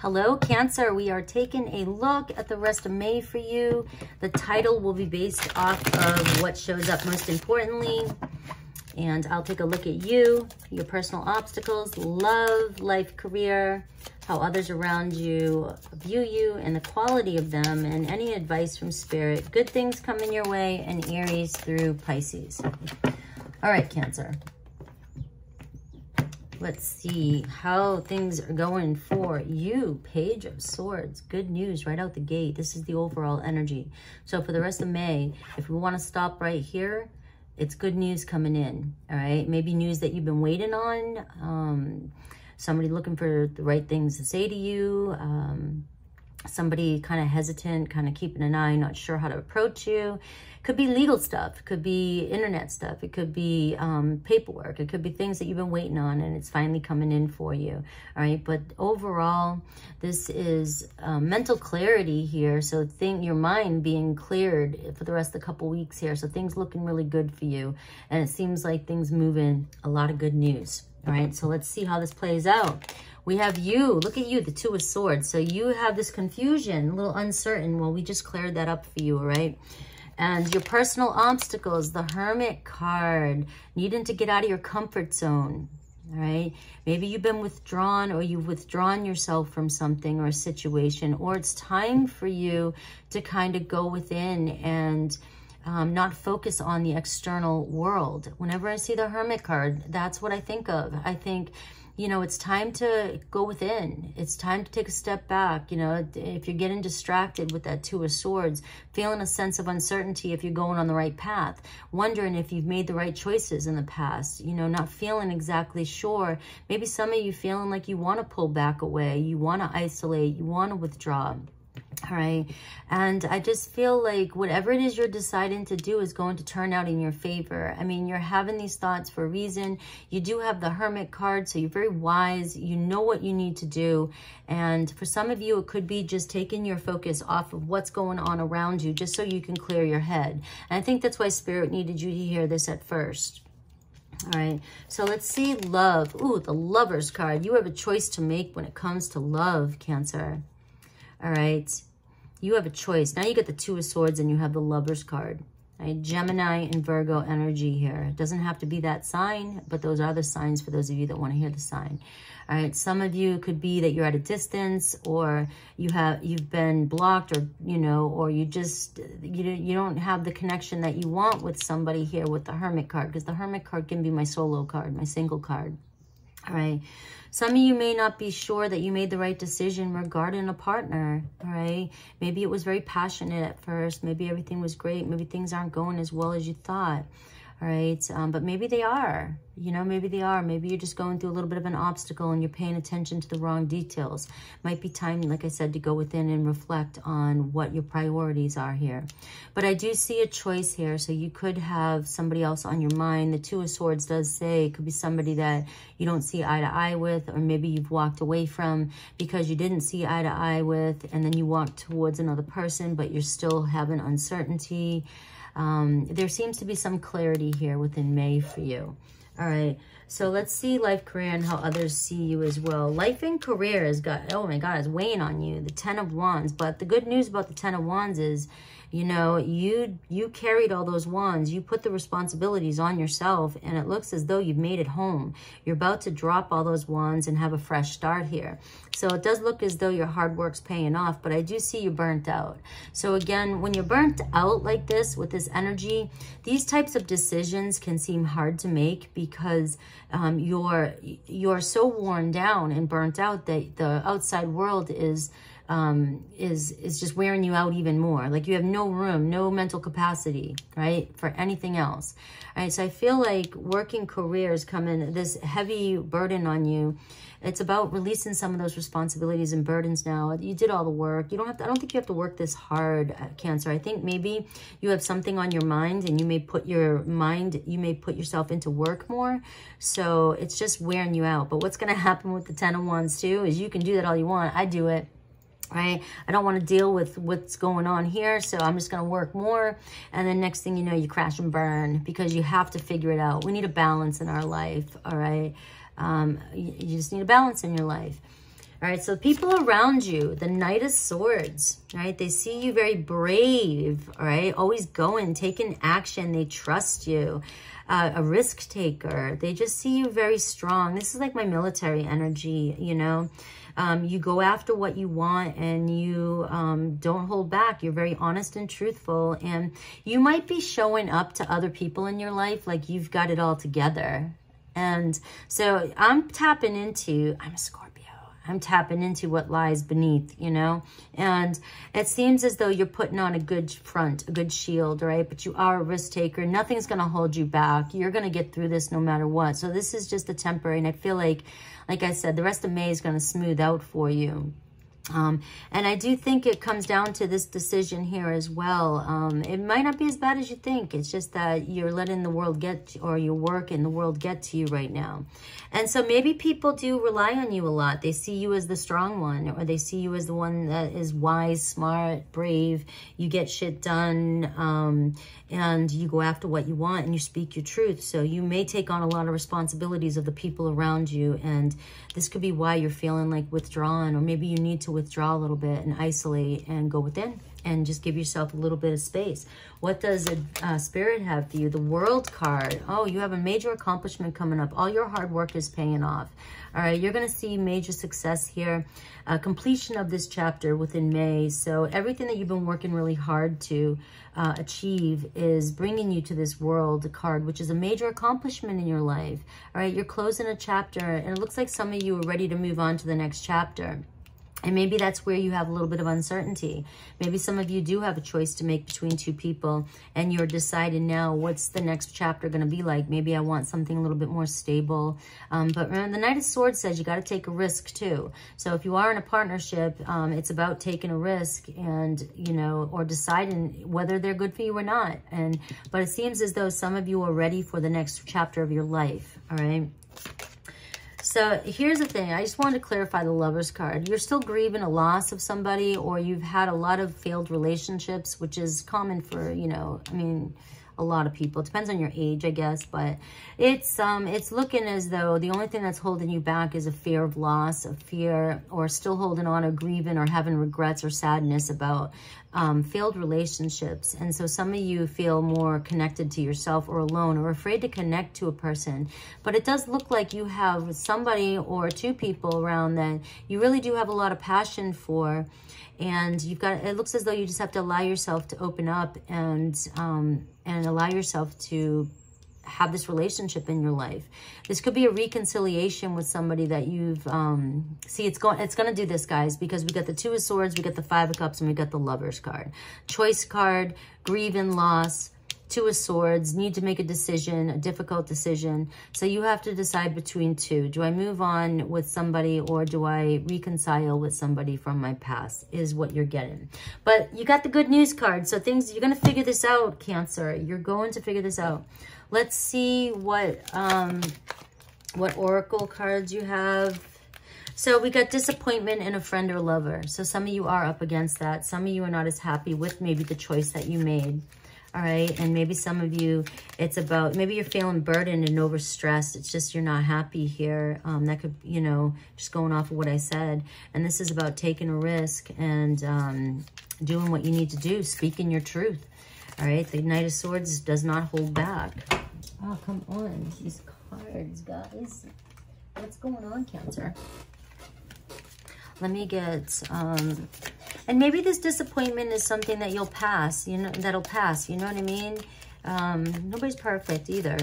Hello, Cancer. We are taking a look at the rest of May for you. The title will be based off of what shows up most importantly. And I'll take a look at you, your personal obstacles, love, life, career, how others around you view you and the quality of them, and any advice from Spirit. Good things coming your way, and Aries through Pisces. All right, Cancer. Let's see how things are going for you. Page of Swords. Good news right out the gate. This is the overall energy. So for the rest of May, if we want to stop right here, it's good news coming in, all right? Maybe news that you've been waiting on. Somebody looking for the right things to say to you. Somebody kind of hesitant, kind of keeping an eye, not sure how to approach you. Could be legal stuff, it could be internet stuff, it could be paperwork, it could be things that you've been waiting on and it's finally coming in for you, all right? But overall, this is mental clarity here, so your mind being cleared for the rest of the couple weeks here, so things looking really good for you, and it seems like things moving, a lot of good news, all right? So let's see how this plays out. We have you, look at you, the Two of Swords. So you have this confusion, a little uncertain. Well, we just cleared that up for you, all right? And your personal obstacles, the Hermit card, needing to get out of your comfort zone, all right? Maybe you've been withdrawn, or you've withdrawn yourself from something or a situation, or it's time for you to kind of go within and not focus on the external world. Whenever I see the Hermit card, that's what I think of. I think, you know, it's time to go within. It's time to take a step back. You know, if you're getting distracted with that Two of Swords, feeling a sense of uncertainty if you're going on the right path, wondering if you've made the right choices in the past, you know, not feeling exactly sure. Maybe some of you feeling like you want to pull back away, you want to isolate, you want to withdraw. All right. And I just feel like whatever it is you're deciding to do is going to turn out in your favor. I mean, you're having these thoughts for a reason. You do have the Hermit card, so you're very wise. You know what you need to do. And for some of you, it could be just taking your focus off of what's going on around you just so you can clear your head. And I think that's why Spirit needed you to hear this at first. All right, so let's see love. Ooh, the Lovers card. You have a choice to make when it comes to love, Cancer. All right, you have a choice. Now you get the Two of Swords and you have the Lovers card. All right? Gemini and Virgo energy here. It doesn't have to be that sign, but those are the signs for those of you that want to hear the sign. All right, some of you could be that you're at a distance, or you've been blocked, or you know, or you don't have the connection that you want with somebody here with the Hermit card, because the Hermit card can be my solo card, my single card. All right. Some of you may not be sure that you made the right decision regarding a partner, all right? Maybe it was very passionate at first. Maybe everything was great. Maybe things aren't going as well as you thought, all right? But maybe they are, you know, maybe they are. Maybe you're just going through a little bit of an obstacle and you're paying attention to the wrong details. Might be time, like I said, to go within and reflect on what your priorities are here. But I do see a choice here. So you could have somebody else on your mind. The Two of Swords does say it could be somebody that you don't see eye to eye with, or maybe you've walked away from because you didn't see eye to eye with, and then you walk towards another person, but you're still having uncertainty. There seems to be some clarity here within May for you. All right, so let's see life, career, and how others see you as well. Life and career has got, oh my God, it's weighing on you, the Ten of Wands. But the good news about the Ten of Wands is, you know, you carried all those wands. You put the responsibilities on yourself, and it looks as though you've made it home. You're about to drop all those wands and have a fresh start here. So it does look as though your hard work's paying off, but I do see you burnt out. So again, when you're burnt out like this, with this energy, these types of decisions can seem hard to make because you're so worn down and burnt out that the outside world is just wearing you out even more. Like you have no room, no mental capacity, right, for anything else. All right, so I feel like working careers come in, this heavy burden on you. It's about releasing some of those responsibilities and burdens now. You did all the work. You don't have to, I don't think you have to work this hard, Cancer. I think maybe you have something on your mind and you may put yourself into work more. So it's just wearing you out. But what's going to happen with the Ten of Wands too is you can do that all you want. I do it. Right? I don't want to deal with what's going on here, so I'm just going to work more. And then next thing you know, you crash and burn because you have to figure it out. We need a balance in our life, all right? You just need a balance in your life. All right, so people around you, the Knight of Swords, right? They see you very brave, all right? Always going, taking action. They trust you, a risk taker. They just see you very strong. This is like my military energy, you know? You go after what you want and you don't hold back. You're very honest and truthful. And you might be showing up to other people in your life like you've got it all together. And so I'm a Scorpio. I'm tapping into what lies beneath, you know, and it seems as though you're putting on a good front, a good shield, right? But you are a risk taker. Nothing's going to hold you back. You're going to get through this no matter what. So this is just a temporary, and I feel like I said, the rest of May is going to smooth out for you. And I do think it comes down to this decision here as well. It might not be as bad as you think. It's just that you're letting the world get, or your work and the world get to you right now. And so maybe people do rely on you a lot. They see you as the strong one, or they see you as the one that is wise, smart, brave. You get shit done, and you go after what you want and you speak your truth. So you may take on a lot of responsibilities of the people around you. And this could be why you're feeling like withdrawn, or maybe you need to withdraw a little bit and isolate and go within and just give yourself a little bit of space. What does a spirit have for you? The World card. Oh, you have a major accomplishment coming up. All your hard work is paying off. All right, you're going to see major success here. Completion of this chapter within May. So everything that you've been working really hard to achieve is bringing you to this World card, which is a major accomplishment in your life. All right, you're closing a chapter, and it looks like some of you are ready to move on to the next chapter. And maybe that's where you have a little bit of uncertainty. Maybe some of you do have a choice to make between two people, and you're deciding now, what's the next chapter going to be like? Maybe I want something a little bit more stable. But remember, the Knight of Swords says you got to take a risk too. So if you are in a partnership, it's about taking a risk and, you know, or deciding whether they're good for you or not. But it seems as though some of you are ready for the next chapter of your life. All right. So here's the thing. I just wanted to clarify the Lover's card. You're still grieving a loss of somebody, or you've had a lot of failed relationships, which is common for, you know, I mean, a lot of people. It depends on your age, I guess, but it's looking as though the only thing that's holding you back is a fear of loss, a fear, or still holding on or grieving or having regrets or sadness about failed relationships. And so some of you feel more connected to yourself or alone or afraid to connect to a person. But it does look like you have somebody or two people around that you really do have a lot of passion for. And you've got, it looks as though you just have to allow yourself to open up and allow yourself to have this relationship in your life. This could be a reconciliation with somebody that you've, see, it's going to do this, guys, because we got the Two of Swords, we got the Five of Cups, and we got the Lover's card. Choice card, grieve and loss, Two of Swords, need to make a decision, a difficult decision. So you have to decide between two. Do I move on with somebody, or do I reconcile with somebody from my past, is what you're getting. But you got the good news card. So things, you're going to figure this out, Cancer. You're going to figure this out. Let's see what oracle cards you have. So we got disappointment in a friend or lover. So some of you are up against that. Some of you are not as happy with maybe the choice that you made. All right, and maybe some of you, it's about, maybe you're feeling burdened and overstressed. It's just you're not happy here. That could, you know, just going off of what I said. And this is about taking a risk and doing what you need to do, speaking your truth. All right, the Knight of Swords does not hold back. Oh, come on, these cards, guys. What's going on, Cancer? Let me get... and maybe this disappointment is something that you'll pass, you know, that'll pass, you know what I mean? Nobody's perfect either.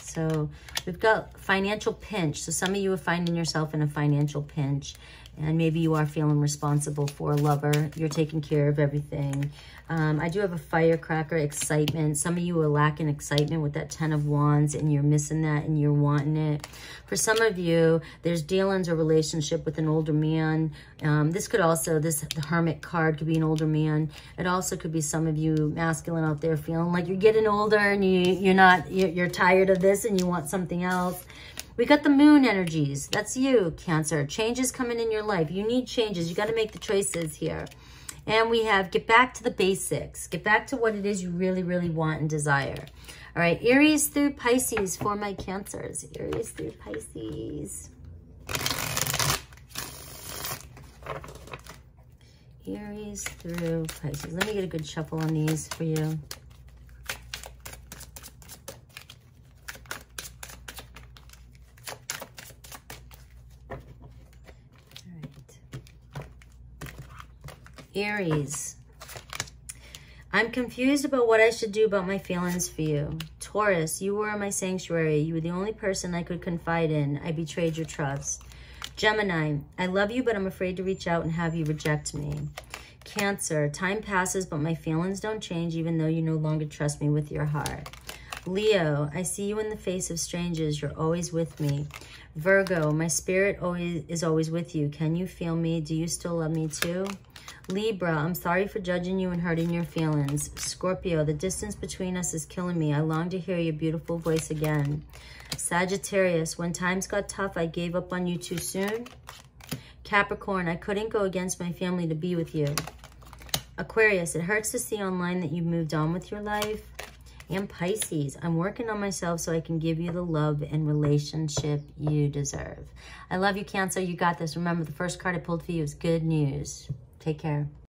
So we've got financial pinch. So some of you are finding yourself in a financial pinch, and maybe you are feeling responsible for a lover. You're taking care of everything. I do have a firecracker, excitement. Some of you are lacking excitement with that Ten of Wands, and you're missing that and you're wanting it. For some of you, there's dealings or relationship with an older man. This could also, the Hermit card could be an older man. It also could be some of you masculine out there feeling like you're getting older and you're tired of this and you want something else. We got the moon energies. That's you, Cancer. Changes coming in your life. You need changes. You got to make the choices here. And we have get back to the basics. Get back to what it is you really, really want and desire. All right. Aries through Pisces for my Cancers. Aries through Pisces. Aries through Pisces. Let me get a good shuffle on these for you. All right. Aries. I'm confused about what I should do about my feelings for you. Taurus, you were my sanctuary. You were the only person I could confide in. I betrayed your trust. Gemini, I love you, but I'm afraid to reach out and have you reject me. Cancer, time passes, but my feelings don't change, even though you no longer trust me with your heart. Leo, I see you in the face of strangers. You're always with me. Virgo, my spirit is always with you. Can you feel me? Do you still love me too? Libra, I'm sorry for judging you and hurting your feelings. Scorpio, the distance between us is killing me. I long to hear your beautiful voice again. Sagittarius, when times got tough, I gave up on you too soon. Capricorn, I couldn't go against my family to be with you. Aquarius, it hurts to see online that you've moved on with your life. And Pisces, I'm working on myself so I can give you the love and relationship you deserve. I love you, Cancer. You got this. Remember, the first card I pulled for you is good news. Take care.